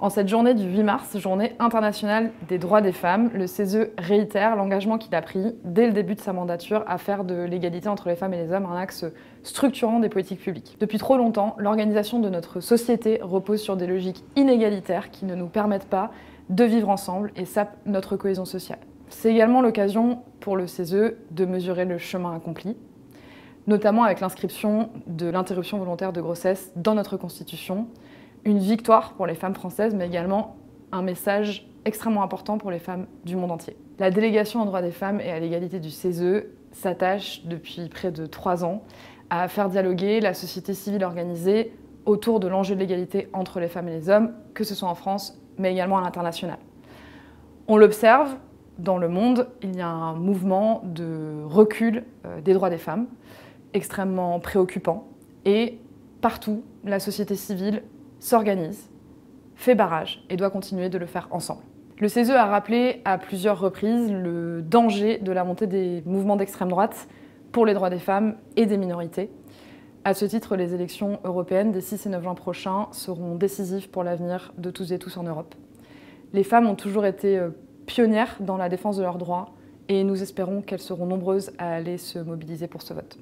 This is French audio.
En cette journée du 8 mars, journée internationale des droits des femmes, le CESE réitère l'engagement qu'il a pris dès le début de sa mandature à faire de l'égalité entre les femmes et les hommes un axe structurant des politiques publiques. Depuis trop longtemps, l'organisation de notre société repose sur des logiques inégalitaires qui ne nous permettent pas de vivre ensemble et sapent notre cohésion sociale. C'est également l'occasion pour le CESE de mesurer le chemin accompli, notamment avec l'inscription de l'interruption volontaire de grossesse dans notre Constitution, une victoire pour les femmes françaises, mais également un message extrêmement important pour les femmes du monde entier. La délégation aux droits des femmes et à l'égalité du CESE s'attache depuis près de 3 ans à faire dialoguer la société civile organisée autour de l'enjeu de l'égalité entre les femmes et les hommes, que ce soit en France, mais également à l'international. On l'observe, dans le monde, il y a un mouvement de recul des droits des femmes, extrêmement préoccupant, et partout, la société civile s'organise, fait barrage et doit continuer de le faire ensemble. Le CESE a rappelé à plusieurs reprises le danger de la montée des mouvements d'extrême droite pour les droits des femmes et des minorités. À ce titre, les élections européennes des 6 et 9 juin prochains seront décisives pour l'avenir de tous et tous en Europe. Les femmes ont toujours été pionnières dans la défense de leurs droits et nous espérons qu'elles seront nombreuses à aller se mobiliser pour ce vote.